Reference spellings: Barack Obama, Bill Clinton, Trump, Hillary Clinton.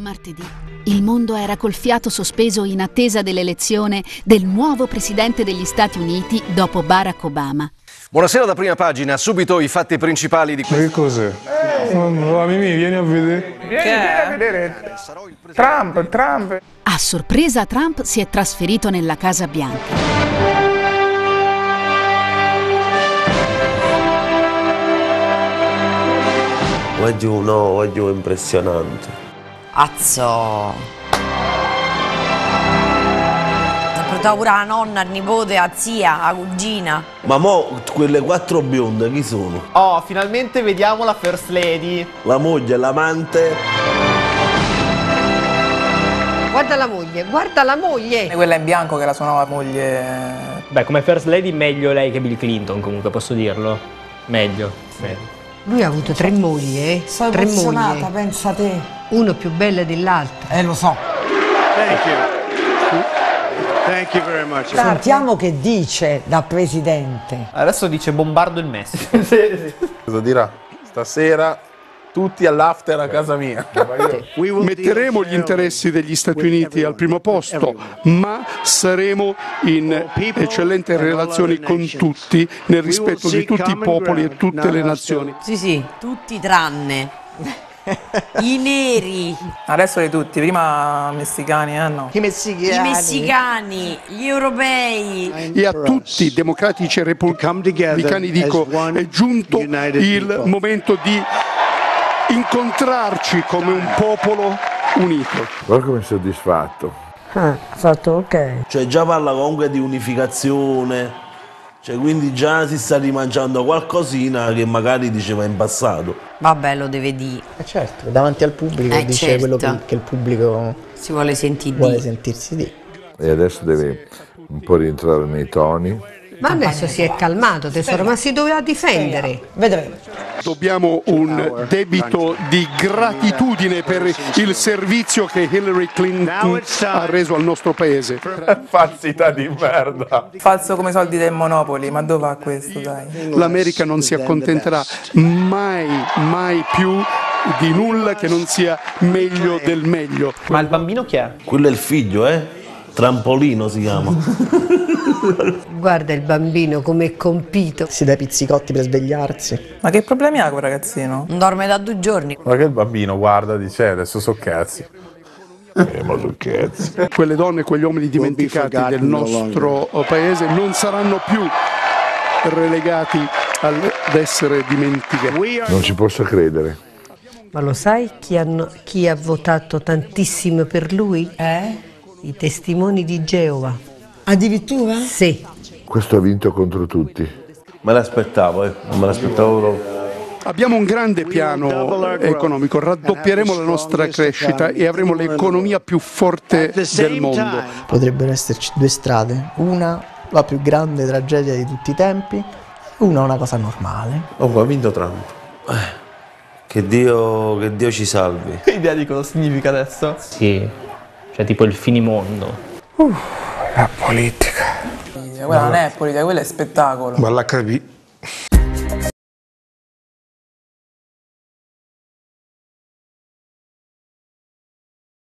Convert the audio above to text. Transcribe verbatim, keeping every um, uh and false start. martedì il mondo era col fiato sospeso in attesa dell'elezione del nuovo presidente degli Stati Uniti dopo Barack Obama. Buonasera da Prima Pagina, subito i fatti principali di questo. Che cos'è? Eh, no, Mimì, vieni a vedere. Vieni, vieni a vedere. Trump, Trump. A sorpresa Trump si è trasferito nella Casa Bianca. Oggi uno, oggi un impressionante. Azzo! Portavo pure la nonna, al nipote, a zia, a cugina. Ma mo quelle quattro bionde chi sono? Oh, finalmente vediamo la First Lady. La moglie, l'amante. Guarda la moglie, guarda la moglie! E quella in bianco che era sua nuova moglie. Beh, come First Lady meglio lei che Bill Clinton, comunque, posso dirlo? Meglio, meglio. Lui ha avuto tre mogli, sono tre mogli, pensa te. Uno più bello dell'altro. Eh, lo so. Thank you. Thank you very much. Sentiamo che dice da presidente. Adesso dice bombardo il Messico. Sì, sì. Cosa dirà? Stasera tutti all'after a casa mia. Metteremo gli interessi degli Stati Uniti al primo posto, ma saremo in eccellenti relazioni con tutti, nel rispetto di tutti i popoli e tutte le nazioni. Sì, sì, tutti tranne i neri. Adesso di tutti, prima messicani, eh no? I messicani. I messicani, gli europei. E a tutti i democratici e repubblicani dico, è giunto il momento di incontrarci come un popolo unito. Guarda come soddisfatto. Ah, fatto ok. Cioè già parla comunque di unificazione, cioè quindi già si sta rimangiando qualcosina che magari diceva in passato. Vabbè, lo deve dire. Eh certo, davanti al pubblico eh dice certo. Quello che, che il pubblico si vuole, sentire vuole di. sentirsi di. E adesso deve un po' rientrare nei toni. Ma adesso si è calmato, tesoro, ma si doveva difendere. Vedremo. Dobbiamo un debito di gratitudine per il servizio che Hillary Clinton ha reso al nostro paese. Falsità di merda. Falso come i soldi del Monopoli, ma dove va questo, dai? L'America non si accontenterà mai, mai più di nulla che non sia meglio del meglio. Ma il bambino chi è? Quello è il figlio, eh? Trampolino si chiama. Guarda il bambino come è compito. Si dà i pizzicotti per svegliarsi. Ma che problemi ha quel ragazzino? Non dorme da due giorni. Ma che il bambino guarda dice adesso so cazzi. Eh, ma so cazzi. Quelle donne e quegli uomini dimenticati del nostro paese non saranno più relegati ad essere dimenticati. Non ci posso credere. Ma lo sai chi, hanno, chi ha votato tantissimo per lui? Eh? I testimoni di Geova. Addirittura? Sì. Questo ha vinto contro tutti. Me l'aspettavo, eh. Me l'aspettavo. Abbiamo un grande piano economico, raddoppieremo la nostra crescita e avremo l'economia più forte del mondo. Potrebbero esserci due strade, una la più grande tragedia di tutti i tempi, una una cosa normale. Oh, ha vinto Trump. Che Dio, che Dio ci salvi. Hai idea di cosa significa adesso? Sì. Cioè tipo il finimondo. Uh, la politica. Quella non è politica, quella è spettacolo. Ma la capì.